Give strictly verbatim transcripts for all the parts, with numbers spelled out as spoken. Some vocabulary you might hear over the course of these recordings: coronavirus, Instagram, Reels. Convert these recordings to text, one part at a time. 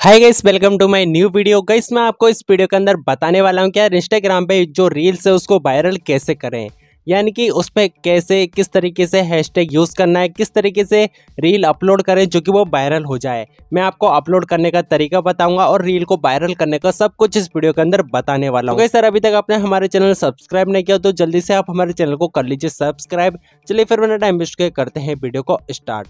Hi guys, welcome to my new video. Guys मैं आपको इस वीडियो के अंदर बताने वाला हूं कि यार इंस्टाग्राम पे जो रील्स है उसको वायरल कैसे करें, यानी कि उस पर कैसे किस तरीके से हैशटैग यूज़ करना है, किस तरीके से रील अपलोड करें जो कि वो वायरल हो जाए। मैं आपको अपलोड करने का तरीका बताऊंगा और रील को वायरल करने का सब कुछ इस वीडियो के अंदर बताने वाला हूँ। तो सर अभी तक आपने हमारे चैनल सब्सक्राइब नहीं किया तो जल्दी से आप हमारे चैनल को कर लीजिए सब्सक्राइब। चलिए फिर बिना टाइम वेस्ट किए करते हैं वीडियो को स्टार्ट।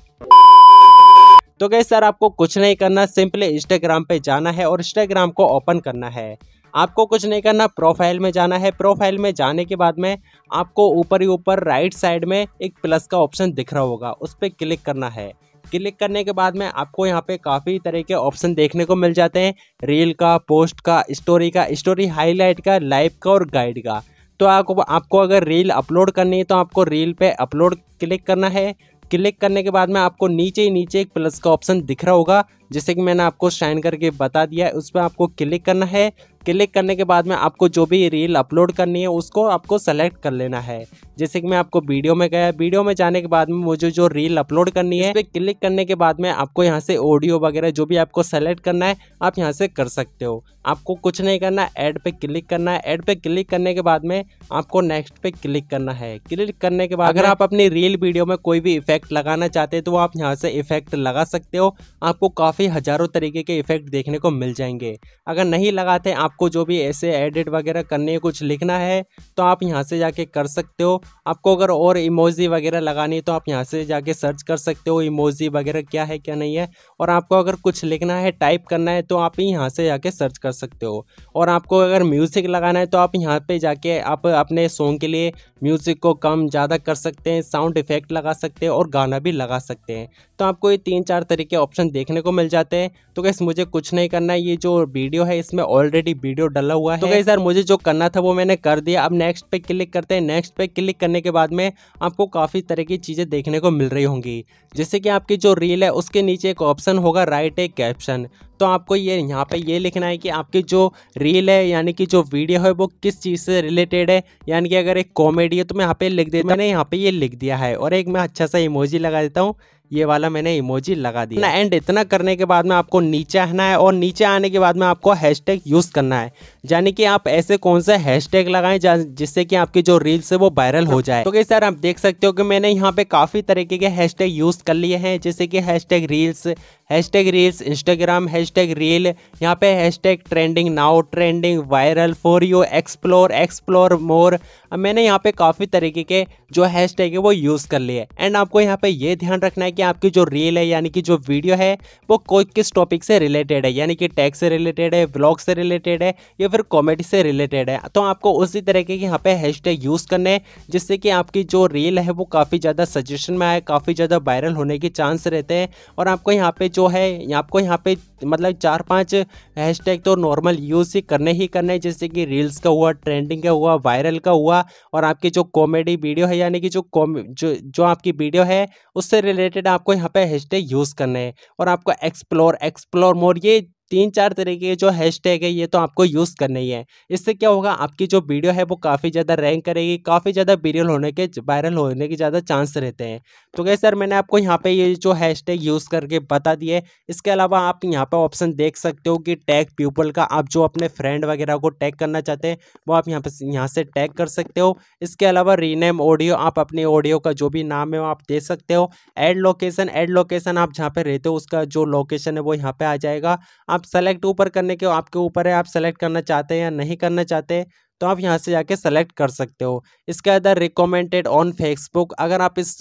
तो गाइस सर आपको कुछ नहीं करना, सिंपली इंस्टाग्राम पे जाना है और इंस्टाग्राम को ओपन करना है। आपको कुछ नहीं करना, प्रोफाइल में जाना है। प्रोफाइल में जाने के बाद में आपको ऊपर ही ऊपर राइट साइड में एक प्लस का ऑप्शन दिख रहा होगा, उस पर क्लिक करना है। क्लिक करने के बाद में आपको यहाँ पे काफ़ी तरह के ऑप्शन देखने को मिल जाते हैं, रील का, पोस्ट का, स्टोरी का, स्टोरी हाईलाइट का, लाइव का और गाइड का। तो आपको आपको अगर रील अपलोड करनी है तो आपको रील पर अपलोड क्लिक करना है। क्लिक करने के बाद में आपको नीचे ही नीचे एक प्लस का ऑप्शन दिख रहा होगा, जैसे कि मैंने आपको शाइन करके बता दिया है, उस पर आपको क्लिक करना है। क्लिक करने के बाद में आपको जो भी रील अपलोड करनी है उसको आपको सेलेक्ट कर लेना है। जैसे कि मैं आपको वीडियो में गया, वीडियो में जाने के बाद में मुझे जो रील अपलोड करनी है इस पे क्लिक करने के बाद में आपको यहाँ से ऑडियो वगैरह जो भी आपको सेलेक्ट करना है आप यहाँ से कर सकते हो। आपको कुछ नहीं करना, ऐड पे क्लिक करना है। ऐड पे क्लिक करने के बाद में आपको नेक्स्ट पे क्लिक करना है। क्लिक करने के बाद अगर आप अपनी रील वीडियो में कोई भी इफेक्ट लगाना चाहते हैं तो आप यहाँ से इफेक्ट लगा सकते हो। आपको काफ़ी हज़ारों तरीके के इफेक्ट देखने को मिल जाएंगे। अगर नहीं लगाते आपको जो भी ऐसे एडिट वगैरह करने कुछ लिखना है तो आप यहाँ से जाके कर सकते हो। आपको अगर और इमोजी वगैरह लगानी है तो आप यहाँ से जाके सर्च कर सकते हो, इमोजी वगैरह क्या है क्या नहीं है। और आपको अगर कुछ लिखना है, टाइप करना है तो आप यहाँ से जाके सर्च कर सकते हो। और आपको अगर म्यूज़िक लगाना है तो आप यहाँ पर जाके आप अपने सॉन्ग के लिए म्यूज़िक को कम ज़्यादा कर सकते हैं, साउंड इफेक्ट लगा सकते हैं और गाना भी लगा सकते हैं। तो आपको ये तीन चार तरीके ऑप्शन देखने को मिल जाते हैं। तो गाइस मुझे कुछ नहीं करना है, ये जो वीडियो है इसमें ऑलरेडी वीडियो डला हुआ है। तो गाइस यार मुझे जो करना था वो मैंने कर दिया। अब नेक्स्ट पे क्लिक करते हैं। नेक्स्ट पे क्लिक करने के बाद में आपको काफ़ी तरह की चीज़ें देखने को मिल रही होंगी, जैसे कि आपकी जो रील है उसके नीचे एक ऑप्शन होगा राइट ए कैप्शन। तो आपको ये यहाँ पे ये लिखना है कि आपकी जो रील है यानी कि जो वीडियो है वो किस चीज़ से रिलेटेड है, यानी कि अगर एक कॉमेडी है तो मैं यहाँ पे लिख देता, मैंने यहाँ पे ये लिख दिया है और एक मैं अच्छा सा इमोजी लगा देता हूँ, ये वाला मैंने इमोजी लगा दिया। एंड इतना करने के बाद में आपको नीचे आना है और नीचे आने के बाद में आपको हैशटैग यूज़ करना है, यानी कि आप ऐसे कौन से हैशटैग लगाएं जिससे कि आपकी जो रील्स है वो वायरल हो जाए। तो गाइस यार आप देख सकते हो कि मैंने यहाँ पे काफ़ी तरीके के हैशटैग यूज़ कर लिए हैं, जैसे कि hashtag reels, hashtag reels Instagram, hashtag reel, यहाँ पे hashtag trending now, trending viral, for you, explore, explore more. अब मैंने यहाँ पे काफ़ी तरीके के जो हैशटैग है वो यूज़ कर लिए। एंड आपको यहाँ पे ये ध्यान रखना है कि आपकी जो रील है यानी कि जो वीडियो है वो कोई किस टॉपिक से रिलेटेड है, यानी कि टैग से रिलेटेड है, ब्लॉग से रिलेटेड है या फिर कॉमेडी से रिलेटेड है। तो आपको उसी तरीके के यहाँ पे हैशटैग यूज़ करने हैं जिससे कि आपकी जो रील है वो काफ़ी ज़्यादा सजेशन में आए, काफ़ी ज़्यादा वायरल होने के चांस रहते हैं। और आपको यहाँ पे जो है आपको यहाँ पे मतलब चार पांच हैशटैग तो नॉर्मल यूज़ ही करने ही करने हैं, जैसे कि रील्स का हुआ, ट्रेंडिंग का हुआ, वायरल का हुआ और आपकी जो कॉमेडी वीडियो है यानी कि जो जो जो आपकी वीडियो है उससे रिलेटेड आपको यहाँ पे हैशटैग यूज़ करने हैं। और आपको एक्सप्लोर, एक्सप्लोर मोर, ये तीन चार तरीके के जो हैशटैग है ये तो आपको यूज़ करना ही है। इससे क्या होगा, आपकी जो वीडियो है वो काफ़ी ज़्यादा रैंक करेगी, काफ़ी ज़्यादा वायरल होने के वायरल होने के ज़्यादा चांस रहते हैं। तो गाइस सर मैंने आपको यहाँ पे ये जो हैशटैग यूज़ करके बता दिए। इसके अलावा आप यहाँ पे ऑप्शन देख सकते हो कि टैग पीपल का, आप जो अपने फ्रेंड वगैरह को टैग करना चाहते हैं वो आप यहाँ पर यहाँ से टैग कर सकते हो। इसके अलावा रीनेम ऑडियो, आप अपने ऑडियो का जो भी नाम है वो आप दे सकते हो। एड लोकेशन, एड लोकेशन आप जहाँ पर रहते हो उसका जो लोकेशन है वो यहाँ पर आ जाएगा। आप सेलेक्ट ऊपर करने के आपके ऊपर है, आप सेलेक्ट करना चाहते हैं या नहीं करना चाहते तो आप यहाँ से जाके सेलेक्ट कर सकते हो। इसके अंदर रिकमेंडेड ऑन फेसबुक, अगर आप इस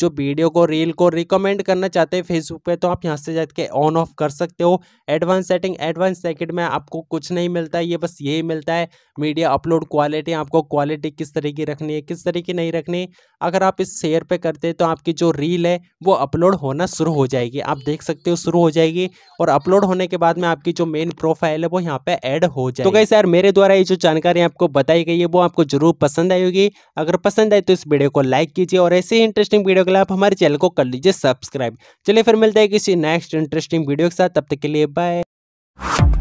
जो वीडियो को, रील को रिकमेंड करना चाहते हैं फेसबुक पे तो आप यहाँ से जाके ऑन ऑफ कर सकते हो। एडवांस सेटिंग, एडवांस सेटिंग में आपको कुछ नहीं मिलता है, ये बस यही मिलता है मीडिया अपलोड क्वालिटी, आपको क्वालिटी किस तरह की रखनी है किस तरह की नहीं रखनी। अगर आप इस शेयर पे करते हैं तो आपकी जो रील है वो अपलोड होना शुरू हो जाएगी, आप देख सकते हो शुरू हो जाएगी और अपलोड होने के बाद में आपकी जो मेन प्रोफाइल है वो यहाँ पर ऐड हो जाएगी। तो गाइस यार मेरे द्वारा ये जो जानकारी आपको बताई गई है वो आपको जरूर पसंद आई होगी। अगर पसंद आए तो इस वीडियो को लाइक कीजिए और ऐसे ही इंटरेस्टिंग वीडियो के लिए आप हमारे चैनल को कर लीजिए सब्सक्राइब। चलिए फिर मिलते हैं किसी नेक्स्ट इंटरेस्टिंग वीडियो के साथ, तब तक के लिए बाय।